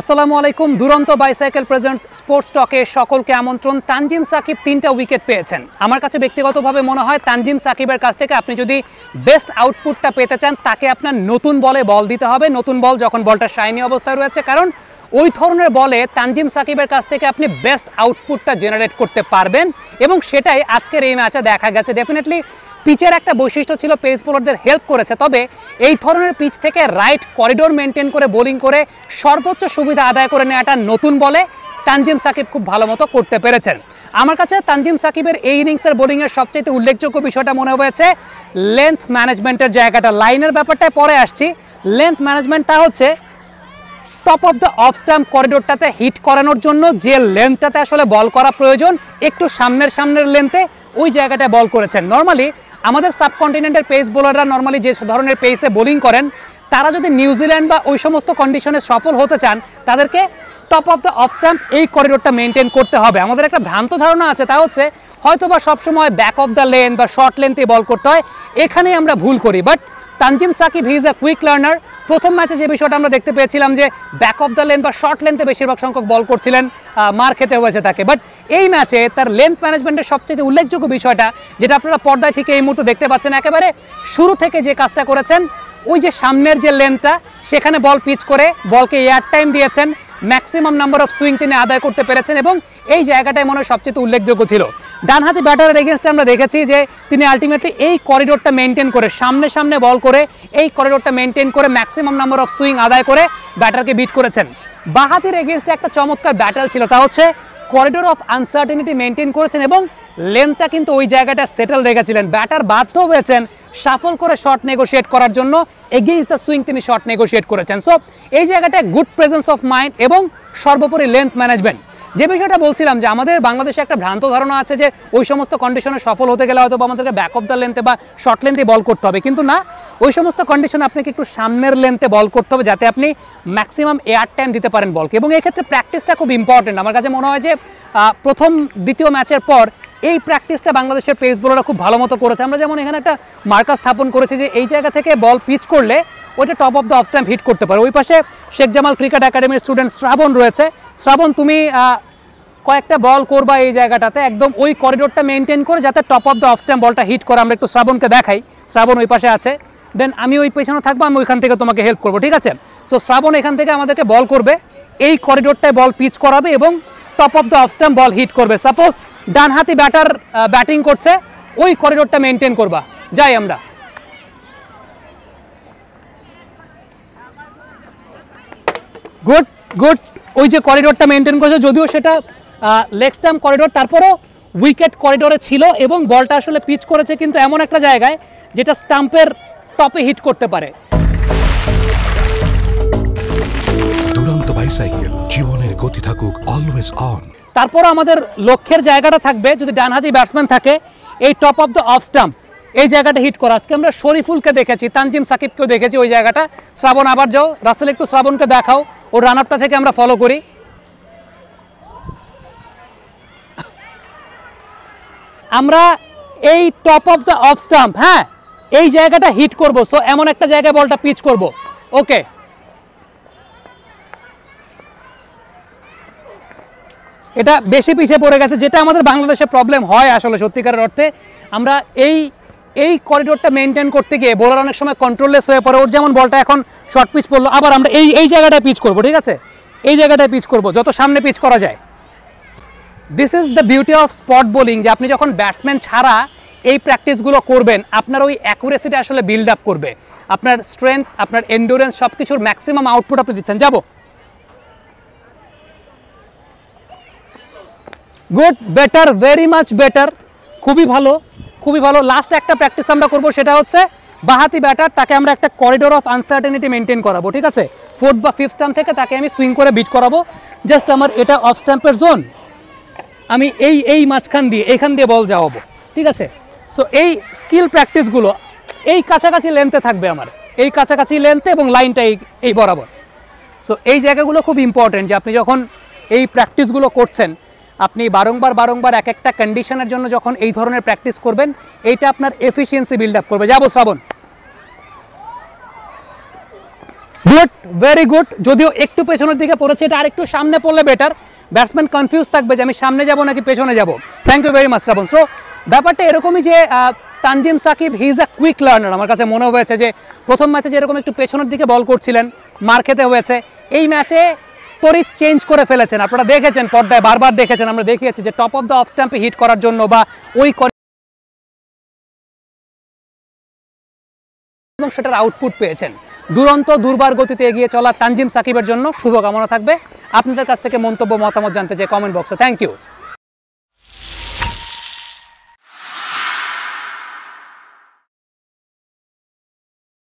আসসালামুআলাইকুম দুরন্ত bicycle presents sports টকে সকলকে আমন্ত্রণ। তানজিম সাকিব তিনটা উইকেট পেয়েছেন। আমার কাছে ব্যক্তিগতভাবে মনে হয় তানজিম সাকিবের কাছ থেকে আপনি যদি বেস্ট আউটপুটটা পেতে চান তাকে আপনার নতুন বলে বল দিতে হবে, নতুন বল যখন বলটা শাইনি অবস্থায় রয়েছে, কারণ ওই ধরনের বলে তানজিম সাকিবের কাছ থেকে আপনি বেস্ট আউটপুটটা জেনারেট করতে পারবেন এবং সেটাই আজকের এই ম্যাচে দেখা গেছে। ডেফিনেটলি পিচের একটা বৈশিষ্ট্য ছিল, পেস বোলারদের হেল্প করেছে, তবে এই ধরনের পিচ থেকে রাইট করিডোর মেনটেন করে বোলিং করে সর্বোচ্চ সুবিধা আদায় করে নেওয়াটা নতুন বলে তানজিম সাকিব খুব ভালো মতো করতে পেরেছেন। আমার কাছে তানজিম সাকিবের এই ইনিংসের বোলিংয়ের সবচেয়ে উল্লেখযোগ্য বিষয়টা মনে হয়েছে লেন্থ ম্যানেজমেন্টের জায়গাটা। লাইনের ব্যাপারটায় পরে আসছি। লেন্থ ম্যানেজমেন্টটা হচ্ছে top of the off stump করিডোরটাতে হিট করানোর জন্য যে লেন্থটাতে আসলে বল করা প্রয়োজন, একটু সামনের লেন্থে ওই জায়গাটায় বল করেছেন। নর্মালি আমাদের সাবকন্টিনেন্টের পেস বোলাররা নর্মালি যে ধরনের পেসে বোলিং করেন, তারা যদি নিউজিল্যান্ড বা ওই সমস্ত কন্ডিশনে সফল হতে চান তাদেরকে top of the off stump এই করিডোরটা মেনটেন করতে হবে। আমাদের একটা ভ্রান্ত ধারণা আছে, তা হচ্ছে হয়তো বা সবসময় ব্যাক অফ দ্য লেন বা শর্ট লেন্থে বল করতে হয়, এখানেই আমরা ভুল করি। But Tanzim Sakib he is a quick learner. প্রথম ম্যাচে যে বিষয়টা আমরা দেখতে পেয়েছিলাম যে ব্যাক অফ দ্য লেন বা শর্ট লেন্থে বেশিরভাগ সংখ্যক বল করছিলেন, মার খেতে হয়েছে তাকে। বাট এই ম্যাচে তার লেন্থ ম্যানেজমেন্টের সবচেয়ে উল্লেখযোগ্য বিষয়টা, যেটা আপনারা পর্দায় ঠিক এই মুহূর্তে দেখতে পাচ্ছেন, একেবারে শুরু থেকে যে কাজটা করেছেন, ওই যে সামনের যে লেন্থটা সেখানে বল পিচ করে বলকে এয়ার টাইম দিয়েছেন, ম্যাক্সিমাম নাম্বার অফ সুইং তিনি আদায় করতে পেরেছেন এবং এই জায়গাটাই মনে হয় সবচেয়ে উল্লেখযোগ্য ছিল। ডানহাতি ব্যাটারের এগেনস্টে আমরা দেখেছি যে তিনি আলটিমেটলি এই করিডোরটা মেনটেন করে সামনে বল করে এই করিডোরটা মেনটেন করে ম্যাক্সিমাম নাম্বার অফ সুইং আদায় করে ব্যাটারকে বিট করেছেন। বাঁহাতির এগেনস্টে একটা চমৎকার ব্যাটার ছিল, তা হচ্ছে করিডোর অফ আনসার্টেনিটি মেনটেন করেছেন এবং লেন্থটা কিন্তু ওই জায়গাটা সেটেল রেখেছিলেন। ব্যাটার বাধ্য হয়েছেন সাফল করে শর্ট নেগোশিয়েট করার জন্য, এগেইনস্ট দ্য সুইং তিনি শর্ট নেগোশিয়েট করেছেন। সো এই জায়গাটা গুড প্রেজেন্স অফ মাইন্ড এবং সর্বোপরি লেন্থ ম্যানেজমেন্ট। যে বিষয়টা বলছিলাম যে আমাদের বাংলাদেশে একটা ভ্রান্ত ধারণা আছে যে ওই সমস্ত কন্ডিশনে সফল হতে গেলে হয়তো আমাদেরকে ব্যাক অফ দ্য লেন্থে বা শর্ট লেন্থে বল করতে হবে, কিন্তু না, ওই সমস্ত কন্ডিশনে আপনাকে একটু সামনের লেন্থে বল করতে হবে যাতে আপনি ম্যাক্সিমাম এয়ার টাইম দিতে পারেন বলকে এবং এক্ষেত্রে প্র্যাকটিসটা খুব ইম্পর্টেন্ট। আমার কাছে মনে হয় যে প্রথম দ্বিতীয় ম্যাচের পর এই প্র্যাকটিসটা বাংলাদেশের পেস বোলাররা খুব ভালো মতো করেছে। আমরা যেমন এখানে একটা মার্কার স্থাপন করেছি যে এই জায়গা থেকে বল পিচ করলে ওইটা top of the off stump hit করতে পারে। ওই পাশে শেখ জামাল ক্রিকেট একাডেমির স্টুডেন্ট শ্রাবণ রয়েছে। শ্রাবণ, তুমি কয়েকটা বল করবা এই জায়গাটাতে একদম ওই করিডোরটা মেনটেন করে যাতে top of the off stump বলটা হিট করে। আমরা একটু শ্রাবণকে দেখাই, শ্রাবণ ওই পাশে আছে, দেন আমি ওই পেছনে থাকবো, আমি ওইখান থেকে তোমাকে হেল্প করবো, ঠিক আছে? সো শ্রাবণ এখান থেকে আমাদেরকে বল করবে, এই করিডোরটায় বল পিচ করাবে এবং top of the off stump ball hit করবে। সাপোজ ডানহাতি ব্যাটার ব্যাটিং করছে, ওই করিডোরটা মেনটেন করবা। যাই আমরা, গুড গুড, ওই যে করিডোরটা মেনটেন করেছে, যদিও সেটা লেগ স্টাম্প করিডোর, তারপরেও উইকেট করিডোরে ছিল এবং বলটা আসলে পিচ করেছে কিন্তু এমন একটা জায়গায় যেটা স্টাম্পের টপে হিট করতে পারে। দুরন্ত বাইসাইকেল, জীবনের গতি থাকুক অলওয়েজ অন। তারপর আমাদের লক্ষ্যের জায়গাটা থাকবে, যদি ডানহাতি ব্যাটসম্যান থাকে, এই top of the off stump এই জায়গাটা হিট করা। আজকে আমরা শরীফুলকে দেখেছি, তানজিম সাকিবকেও দেখেছি ওই জায়গাটা। শ্রাবণ আবার যাও, রাসেল একটু শ্রাবণকে দেখাও, ও রান আপটা থেকে আমরা ফলো করি। আমরা এই top of the off stump, হ্যাঁ, এই জায়গাটা হিট করব। সো এমন একটা জায়গায় বলটা পিচ করব, ওকে। এটা বেশি পিছিয়ে পড়ে গেছে, যেটা আমাদের বাংলাদেশে প্রবলেম হয় আসলে সত্যিকারের অর্থে। আমরা এই করিডোরটা মেনটেন করতে গিয়ে বোলার অনেক সময় কন্ট্রোললেস হয়ে পড়ে। ওর যেমন বলটা এখন শর্ট পিচ পড়লো, আবার আমরা এই জায়গাটায় পিচ করব, ঠিক আছে? এই জায়গাটায় পিচ করব, যত সামনে পিচ করা যায়। This is the beauty of spot bowling, যে আপনি যখন ব্যাটসম্যান ছাড়া এই প্র্যাকটিসগুলো করবেন, আপনার ওই অ্যাকুরেসিটা আসলে বিল্ড আপ করবে। আপনার স্ট্রেংথ, আপনার এন্ডুরেন্স, সব কিছুর ম্যাক্সিমাম আউটপুট আপনি দিচ্ছেন। যাবো, good, better, very much better, খুবই ভালো, খুবই ভালো। লাস্ট একটা প্র্যাকটিস আমরা করব, সেটা হচ্ছে বাঁহাতি ব্যাটার, তাকে আমরা একটা করিডোর অফ আনসার্টেনিটি মেনটেন করাবো, ঠিক আছে? ফোর্থ বা ফিফথ স্টাম্প থেকে তাকে আমি সুইং করে বিট করাবো। জাস্ট আমার এটা অফ স্টাম্পের জোন, আমি এই মাঝখান দিয়ে এইখান দিয়ে বল যাওয়াবো, ঠিক আছে? সো এই স্কিল প্র্যাকটিসগুলো এই কাছাকাছি লেন্থে থাকবে আমার, এই কাছাকাছি লেন্থে এবং লাইনটা এই বরাবর। সো এই জায়গাগুলো খুব ইম্পর্টেন্ট, যে আপনি যখন এই প্র্যাকটিসগুলো করছেন, আপনি বারংবার এক একটা কন্ডিশনের জন্য যখন এই ধরনের প্র্যাকটিস করবেন, এইটা আপনার এফিসিয়েন্সি বিল্ড আপ করবে। যাবো শ্রাবণ, गुड वेरी गुड যদিও একটু পেছনের দিকে পড়েছে এটা আরেকটু সামনে পড়লে বেটার ব্যাটসম্যান কনফিউজ থাকবে যে আমি সামনে যাব নাকি পেছনে যাব thank you very much Shrabon so ব্যাপারটা এরকমই যে Tanzim Sakib he is a quick learner আমার কাছে মনে হয়েছে যে প্রথম ম্যাচে যেরকম একটু পেছনের দিকে বল করছিলেন মার খেতে হয়েছে এই ম্যাচে তড়িৎ চেঞ্জ করে ফেলেছেন আপনারা দেখেছেন পর্দায় বারবার দেখেছেন আমরা দেখিয়েছি যে টপ অফ দ্য অফ স্ট্যাম্পে হিট করার জন্য বা ওই এবং সেটার আউটপুট পেয়েছেন দুরন্ত দুর্বার গতিতে এগিয়ে চলা তানজিম সাকিবের জন্য শুভকামনা থাকবে আপনাদের কাছ থেকে মন্তব্য মতামত জানতে চাই কমেন্ট বক্সে থ্যাংক ইউ